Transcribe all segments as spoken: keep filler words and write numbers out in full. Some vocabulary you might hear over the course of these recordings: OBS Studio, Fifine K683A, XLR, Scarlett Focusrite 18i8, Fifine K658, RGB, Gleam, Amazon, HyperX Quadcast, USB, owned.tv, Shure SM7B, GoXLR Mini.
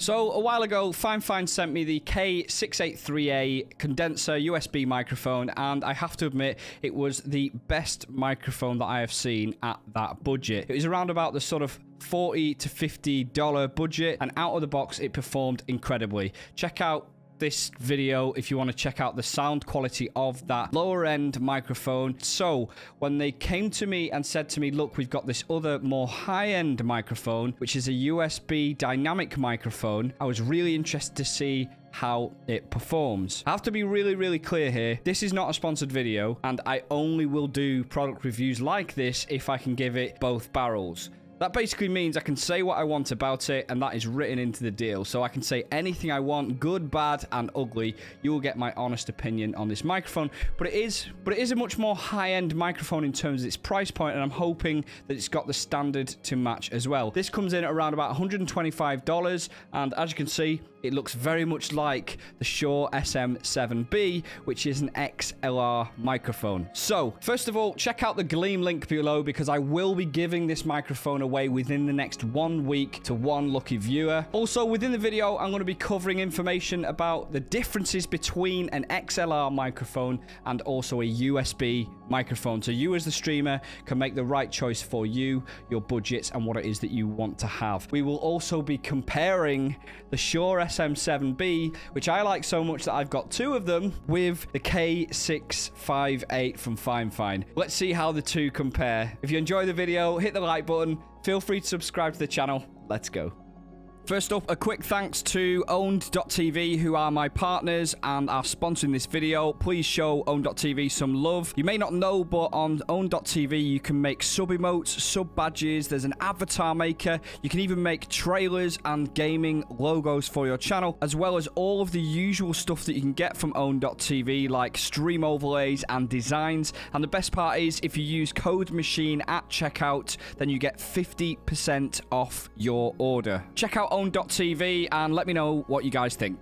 So a while ago, Fifine sent me the K six eight three A condenser U S B microphone, and I have to admit it was the best microphone that I have seen at that budget. It was around about the sort of forty to fifty dollar budget, and out of the box it performed incredibly. Check out this video if you want to check out the sound quality of that lower end microphone. So when they came to me and said to me, look, we've got this other more high end microphone, which is a U S B dynamic microphone, I was really interested to see how it performs. I have to be really, really clear here. This is not a sponsored video, and I only will do product reviews like this if I can give it both barrels. That basically means I can say what I want about it, and that is written into the deal. So I can say anything I want, good, bad, and ugly. You will get my honest opinion on this microphone. But it is, but it is a much more high-end microphone in terms of its price point, and I'm hoping that it's got the standard to match as well. This comes in at around about one hundred twenty-five dollars, and as you can see, it looks very much like the Shure S M seven B, which is an X L R microphone. So, first of all, check out the Gleam link below, because I will be giving this microphone away within the next one week to one lucky viewer. Also, within the video, I'm going to be covering information about the differences between an X L R microphone and also a U S B microphone, so you as the streamer can make the right choice for you, your budgets, and what it is that you want to have. We will also be comparing the Shure S M seven B, which I like so much that I've got two of them, with the K six five eight from Fifine. Let's see how the two compare. If you enjoy the video, hit the like button, feel free to subscribe to the channel. Let's go. First up, a quick thanks to owned dot T V, who are my partners and are sponsoring this video. Please show owned dot T V some love. You may not know, but on owned dot T V, you can make sub emotes, sub badges. There's an avatar maker. You can even make trailers and gaming logos for your channel, as well as all of the usual stuff that you can get from owned dot T V, like stream overlays and designs. And the best part is, if you use code machine at checkout, then you get fifty percent off your order. Check out owned dot T V and let me know what you guys think.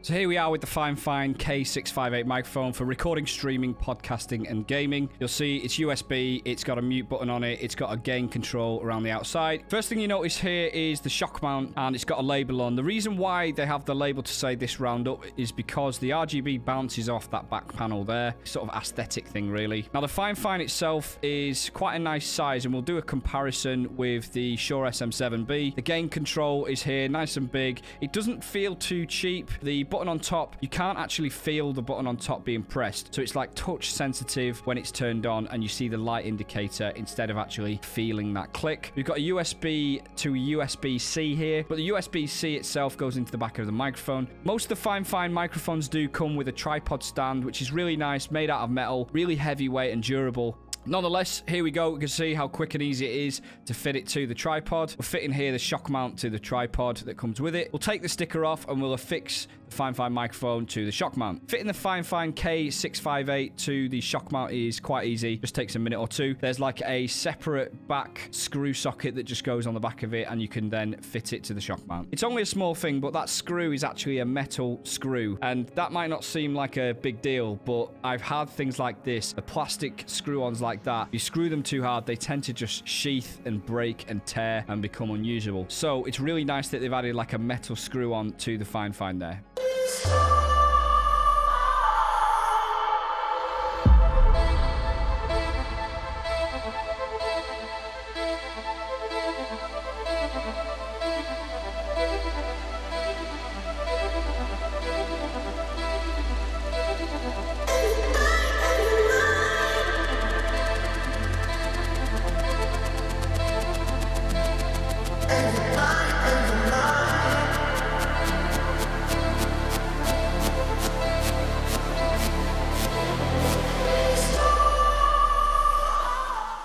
So here we are with the Fifine K six five eight microphone for recording, streaming, podcasting, and gaming. You'll see it's U S B, it's got a mute button on it, it's got a gain control around the outside. First thing you notice here is the shock mount, and it's got a label on. The reason why they have the label to say this round up is because the R G B bounces off that back panel there. Sort of aesthetic thing, really. Now, the Fifine itself is quite a nice size, and we'll do a comparison with the Shure S M seven B. The gain control is here, nice and big. It doesn't feel too cheap. The button on top, you can't actually feel the button on top being pressed, so it's like touch sensitive when it's turned on, and you see the light indicator instead of actually feeling that click. We've got a U S B to U S B C here, but the U S B C itself goes into the back of the microphone. Most of the Fifine microphones do come with a tripod stand, which is really nice, made out of metal, really heavyweight and durable. Nonetheless, here we go. You can see how quick and easy it is to fit it to the tripod. We'll fit in here the shock mount to the tripod that comes with it. We'll take the sticker off and we'll affix the Fifine microphone to the shock mount. Fitting the Fifine K six five eight to the shock mount is quite easy. Just takes a minute or two. There's like a separate back screw socket that just goes on the back of it, and you can then fit it to the shock mount. It's only a small thing, but that screw is actually a metal screw, and that might not seem like a big deal, but I've had things like this, the plastic screw-ons like that. You screw them too hard, they tend to just sheath and break and tear and become unusable. So it's really nice that they've added like a metal screw-on to the Fifine there.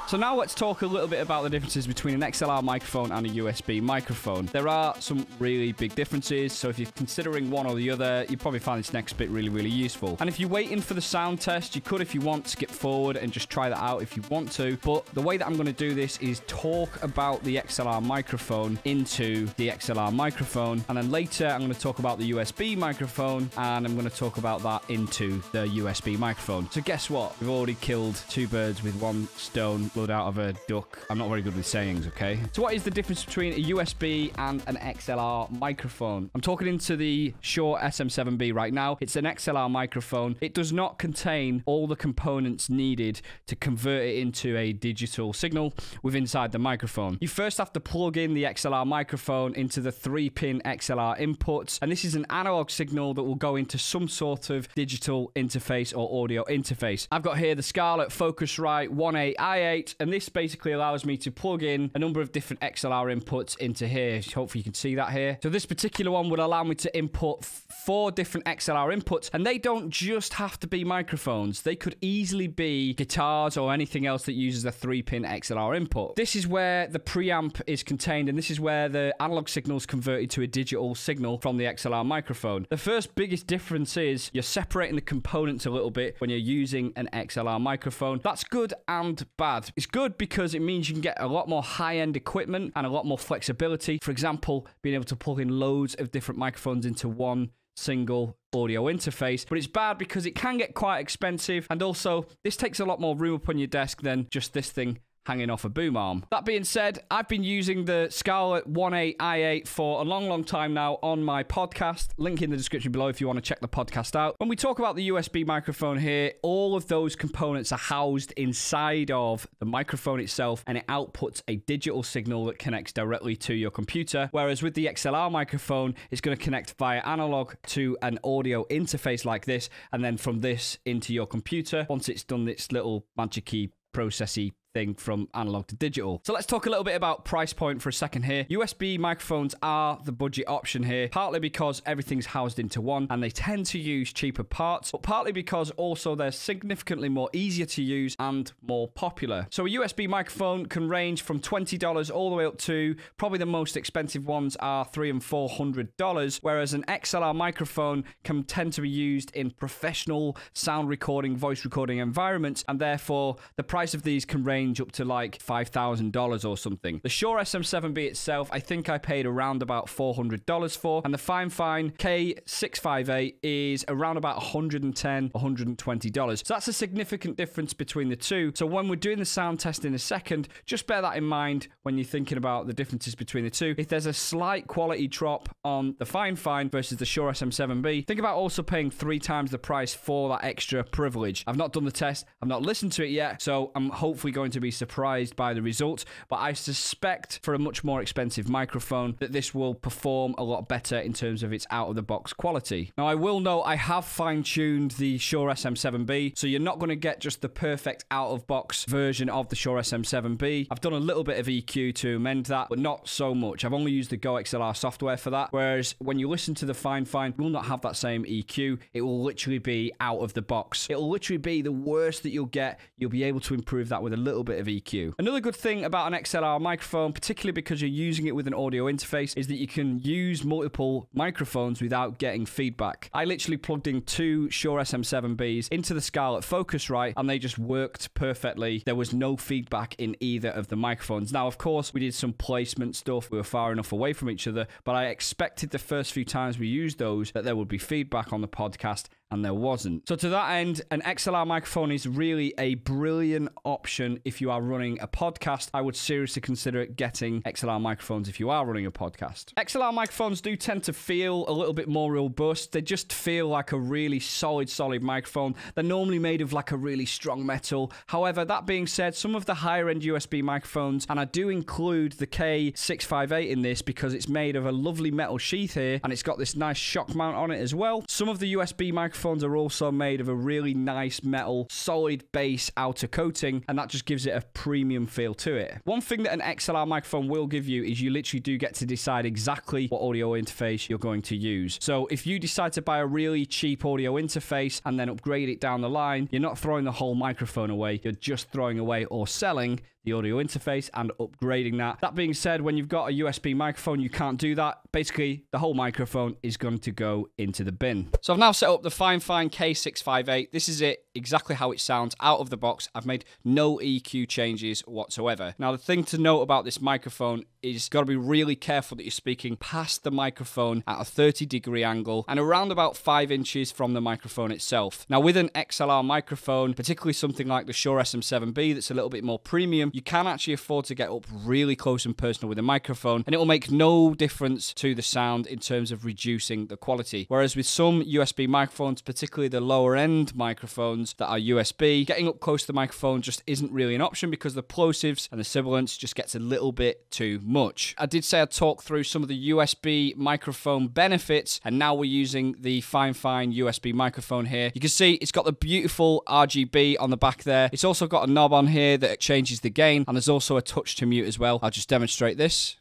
So now let's talk a little bit about the differences between an X L R microphone and a U S B microphone. There are some really big differences, so if you're considering one or the other, you'll probably find this next bit really, really useful. And if you're waiting for the sound test, you could, if you want, skip forward and just try that out if you want to. But the way that I'm going to do this is talk about the X L R microphone into the X L R microphone, and then later I'm going to talk about the U S B microphone, and I'm going to talk about that into the U S B microphone. So guess what? We've already killed two birds with one stone. We'll blood out of a duck. I'm not very good with sayings, okay? So what is the difference between a U S B and an X L R microphone? I'm talking into the Shure S M seven B right now. It's an X L R microphone. It does not contain all the components needed to convert it into a digital signal with inside the microphone. You first have to plug in the X L R microphone into the three pin X L R inputs, and this is an analog signal that will go into some sort of digital interface or audio interface. I've got here the Scarlett Focusrite eighteen i eight, and this basically allows me to plug in a number of different X L R inputs into here. Hopefully you can see that here. So this particular one would allow me to input four different X L R inputs, and they don't just have to be microphones. They could easily be guitars or anything else that uses a three pin X L R input. This is where the preamp is contained, and this is where the analog signal is converted to a digital signal from the X L R microphone. The first biggest difference is you're separating the components a little bit when you're using an X L R microphone. That's good and bad. It's good because it means you can get a lot more high-end equipment and a lot more flexibility. For example, being able to plug in loads of different microphones into one single audio interface, but it's bad because it can get quite expensive, and also this takes a lot more room up on your desk than just this thing hanging off a boom arm. That being said, I've been using the Scarlett eighteen i eight for a long, long time now on my podcast. Link in the description below if you want to check the podcast out. When we talk about the U S B microphone here, all of those components are housed inside of the microphone itself, and it outputs a digital signal that connects directly to your computer. Whereas with the X L R microphone, it's going to connect via analog to an audio interface like this, and then from this into your computer once it's done its little magic-y processy thing from analog to digital. So let's talk a little bit about price point for a second here. U S B microphones are the budget option here, partly because everything's housed into one and they tend to use cheaper parts, but partly because also they're significantly more easier to use and more popular. So a U S B microphone can range from twenty dollars all the way up to, probably the most expensive ones are three hundred and four hundred dollars, whereas an X L R microphone can tend to be used in professional sound recording, voice recording environments, and therefore the price of these can range up to like five thousand dollars or something. The Shure S M seven B itself, I think I paid around about four hundred dollars for, and the Fifine K six five eight is around about one hundred ten dollars, one hundred twenty dollars. So that's a significant difference between the two. So when we're doing the sound test in a second, just bear that in mind when you're thinking about the differences between the two. If there's a slight quality drop on the Fifine versus the Shure S M seven B, think about also paying three times the price for that extra privilege. I've not done the test, I've not listened to it yet, so I'm hopefully going to be surprised by the results, but I suspect for a much more expensive microphone that this will perform a lot better in terms of its out-of-the-box quality. Now, I will note I have fine-tuned the Shure S M seven B, so you're not going to get just the perfect out-of-box version of the Shure S M seven B. I've done a little bit of E Q to amend that, but not so much. I've only used the GoXLR software for that, whereas when you listen to the Fifine, you will not have that same E Q. It will literally be out of the box. It will literally be the worst that you'll get. You'll be able to improve that with a little bit of E Q. Another good thing about an X L R microphone, particularly because you're using it with an audio interface, is that you can use multiple microphones without getting feedback. I literally plugged in two Shure S M seven Bs into the Scarlett Focusrite, and they just worked perfectly. There was no feedback in either of the microphones. Now, of course, we did some placement stuff. We were far enough away from each other, but I expected the first few times we used those that there would be feedback on the podcast, and there wasn't. So to that end, an X L R microphone is really a brilliant option if you are running a podcast. I would seriously consider getting X L R microphones if you are running a podcast. X L R microphones do tend to feel a little bit more robust. They just feel like a really solid, solid microphone. They're normally made of like a really strong metal. However, that being said, some of the higher end U S B microphones, and I do include the K six five eight in this because it's made of a lovely metal sheath here, and it's got this nice shock mount on it as well. Some of the U S B microphones Microphones are also made of a really nice metal solid base outer coating, and that just gives it a premium feel to it. One thing that an X L R microphone will give you is you literally do get to decide exactly what audio interface you're going to use. So if you decide to buy a really cheap audio interface and then upgrade it down the line, you're not throwing the whole microphone away. You're just throwing away or selling the audio interface and upgrading that. That being said, when you've got a U S B microphone, you can't do that. Basically, the whole microphone is going to go into the bin. So I've now set up the Fifine K six five eight. This is it, exactly how it sounds out of the box. I've made no E Q changes whatsoever. Now, the thing to note about this microphone is you've got to be really careful that you're speaking past the microphone at a thirty degree angle and around about five inches from the microphone itself. Now, with an X L R microphone, particularly something like the Shure S M seven B that's a little bit more premium, you can actually afford to get up really close and personal with a microphone, and it will make no difference to the sound in terms of reducing the quality. Whereas with some U S B microphones, particularly the lower end microphones that are U S B, getting up close to the microphone just isn't really an option because the plosives and the sibilance just gets a little bit too much. I did say I'd talk through some of the U S B microphone benefits, and now we're using the Fifine U S B microphone here. You can see it's got the beautiful R G B on the back there. It's also got a knob on here that changes the gain, and there's also a touch to mute as well. I'll just demonstrate this.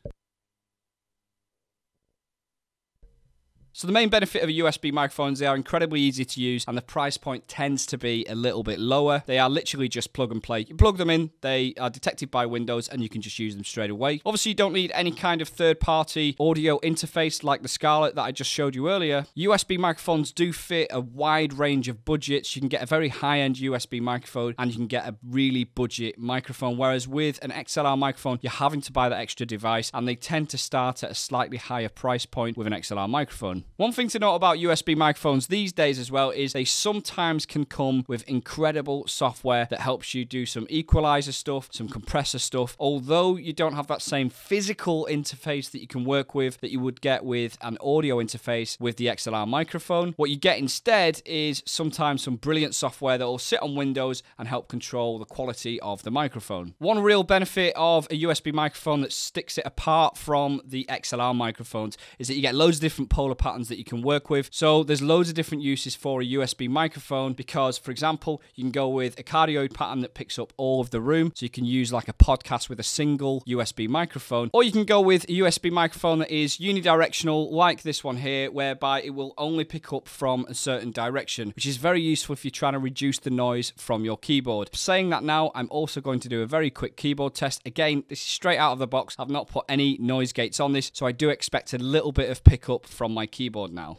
So the main benefit of a U S B microphone is they are incredibly easy to use, and the price point tends to be a little bit lower. They are literally just plug and play. You plug them in, they are detected by Windows, and you can just use them straight away. Obviously, you don't need any kind of third-party audio interface like the Scarlett that I just showed you earlier. U S B microphones do fit a wide range of budgets. You can get a very high-end U S B microphone, and you can get a really budget microphone, whereas with an X L R microphone, you're having to buy that extra device, and they tend to start at a slightly higher price point with an X L R microphone. One thing to note about U S B microphones these days as well is they sometimes can come with incredible software that helps you do some equalizer stuff, some compressor stuff. Although you don't have that same physical interface that you can work with that you would get with an audio interface with the X L R microphone, what you get instead is sometimes some brilliant software that will sit on Windows and help control the quality of the microphone. One real benefit of a U S B microphone that sticks it apart from the X L R microphones is that you get loads of different polar patterns that you can work with. So there's loads of different uses for a U S B microphone because, for example, you can go with a cardioid pattern that picks up all of the room. So you can use like a podcast with a single U S B microphone, or you can go with a U S B microphone that is unidirectional like this one here, whereby it will only pick up from a certain direction, which is very useful if you're trying to reduce the noise from your keyboard. Saying that now, I'm also going to do a very quick keyboard test. Again, this is straight out of the box. I've not put any noise gates on this, so I do expect a little bit of pickup from my keyboard. keyboard now.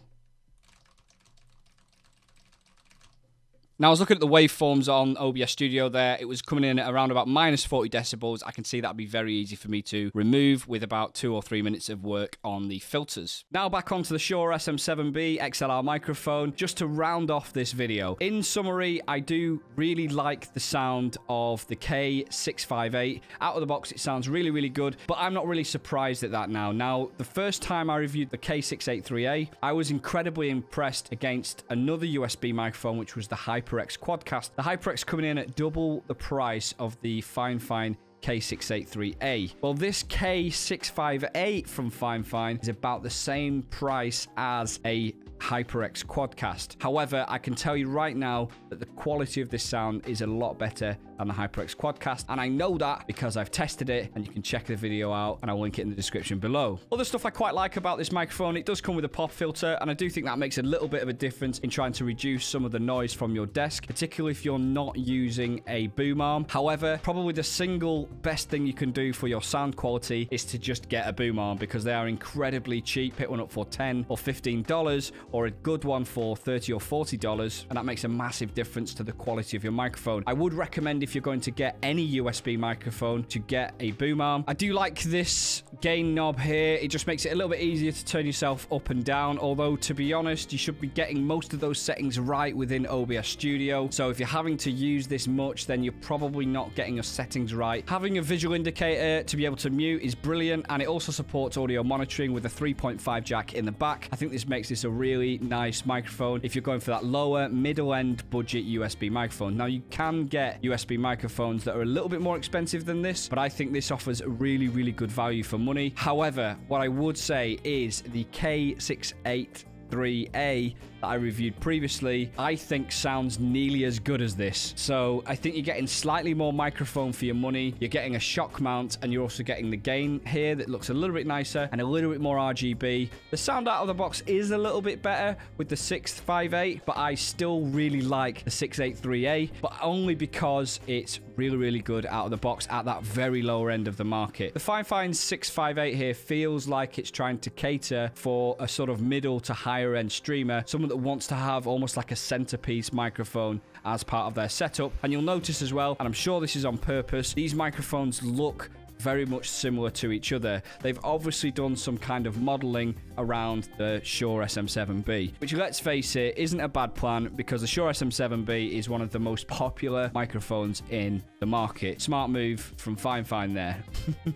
Now, I was looking at the waveforms on O B S Studio there. It was coming in at around about minus forty decibels. I can see that would be very easy for me to remove with about two or three minutes of work on the filters. Now back onto the Shure S M seven B X L R microphone, just to round off this video. In summary, I do really like the sound of the K six five eight. Out of the box, it sounds really, really good, but I'm not really surprised at that now. Now, the first time I reviewed the K six eight three A, I was incredibly impressed against another U S B microphone, which was the HyperX Quadcast. The HyperX coming in at double the price of the Fifine K six eight three A. Well, this K six five eight from Fifine is about the same price as a HyperX Quadcast. However, I can tell you right now that the quality of this sound is a lot better than the HyperX Quadcast, and I know that because I've tested it, and you can check the video out, and I'll link it in the description below. Other stuff I quite like about this microphone, it does come with a pop filter, and I do think that makes a little bit of a difference in trying to reduce some of the noise from your desk, particularly if you're not using a boom arm. However, probably the single best thing you can do for your sound quality is to just get a boom arm, because they are incredibly cheap. Pick one up for ten or fifteen dollars, or a good one for thirty or forty dollars, and that makes a massive difference to the quality of your microphone. I would recommend, if you're going to get any U S B microphone, to get a boom arm. I do like this gain knob here. It just makes it a little bit easier to turn yourself up and down, although to be honest, you should be getting most of those settings right within O B S Studio. So if you're having to use this much, then you're probably not getting your settings right. Having a visual indicator to be able to mute is brilliant, and it also supports audio monitoring with a three point five jack in the back. I think this makes this a really really nice microphone if you're going for that lower middle-end budget U S B microphone. Now, you can get U S B microphones that are a little bit more expensive than this, but I think this offers a really, really good value for money. However, what I would say is the K six eight three A that I reviewed previously, I think sounds nearly as good as this. So I think you're getting slightly more microphone for your money. You're getting a shock mount, and you're also getting the gain here that looks a little bit nicer and a little bit more R G B. The sound out of the box is a little bit better with the six five eight, but I still really like the six eight three A, but only because it's really, really good out of the box at that very lower end of the market. The Fifine six five eight here feels like it's trying to cater for a sort of middle to higher end streamer, someone that wants to have almost like a centerpiece microphone as part of their setup. And you'll notice as well, and I'm sure this is on purpose, these microphones look very much similar to each other. They've obviously done some kind of modeling around the Shure S M seven B, which, let's face it, isn't a bad plan because the Shure S M seven B is one of the most popular microphones in the market. Smart move from Fifine there.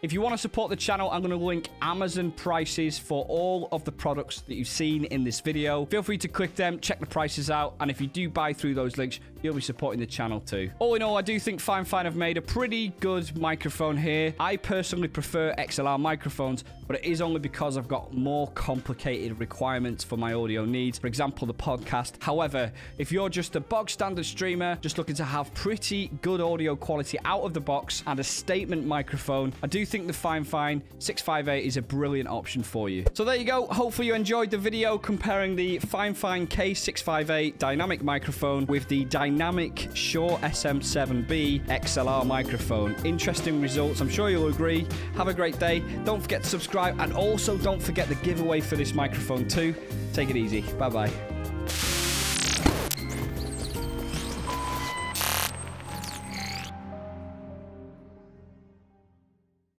If you want to support the channel, I'm going to link Amazon prices for all of the products that you've seen in this video. Feel free to click them, check the prices out, and if you do buy through those links, you'll be supporting the channel too. All in all, I do think Fifine have made a pretty good microphone here. I personally prefer X L R microphones, but it is only because I've got more complicated requirements for my audio needs, for example, the podcast. However, if you're just a bog standard streamer, just looking to have pretty good audio quality out of the box and a statement microphone, I do think the Fifine six five eight is a brilliant option for you. So there you go. Hopefully you enjoyed the video comparing the Fifine K six five eight dynamic microphone with the dynamic Shure S M seven B X L R microphone. Interesting results. I'm sure you'll agree. Have a great day. Don't forget to subscribe, and also don't forget the giveaway for this microphone too. Take it easy. Bye-bye.